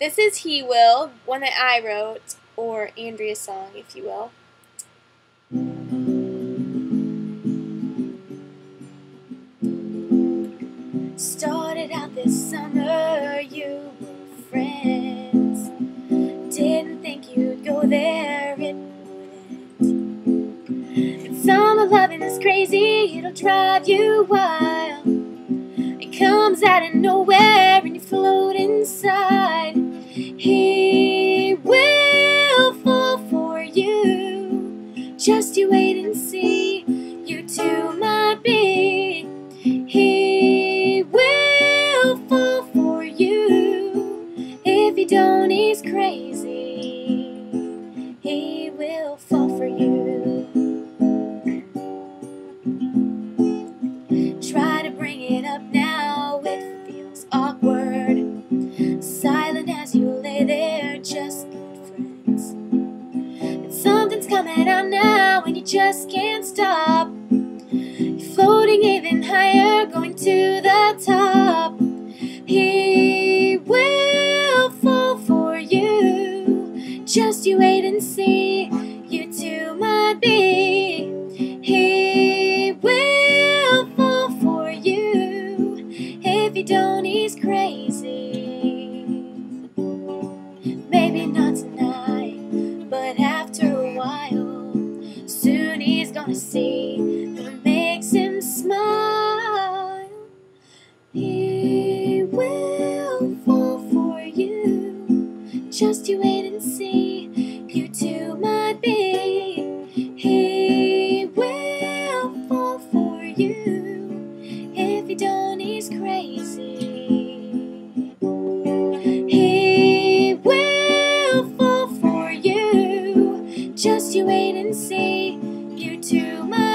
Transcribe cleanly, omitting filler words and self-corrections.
This is He Will, one that I wrote, or Andrea's song, if you will. Started out this summer, you were friends. Didn't think you'd go there, it wouldn't. And summer loving is crazy, it'll drive you wild. It comes out of nowhere and you float inside. He will fall for you. Just you wait and see, you two might be. He will fall for you. If you don't, he's crazy. He will fall for you. Try to bring it up now, it feels awkward. Silent as you lay there, just good friends. And something's coming out now and you just can't stop. You're floating even higher, going to the top. He will fall for you. Just you wait and see, you two might be. He will fall for you. If you don't, he's crazy. Maybe not tonight, but after a while, soon he's gonna see that makes him smile. He will fall for you. Just you wait and see, you two might be. He will fall for you. If you don't, he's crazy. He will fall for you. Just you wait and see, you two might be.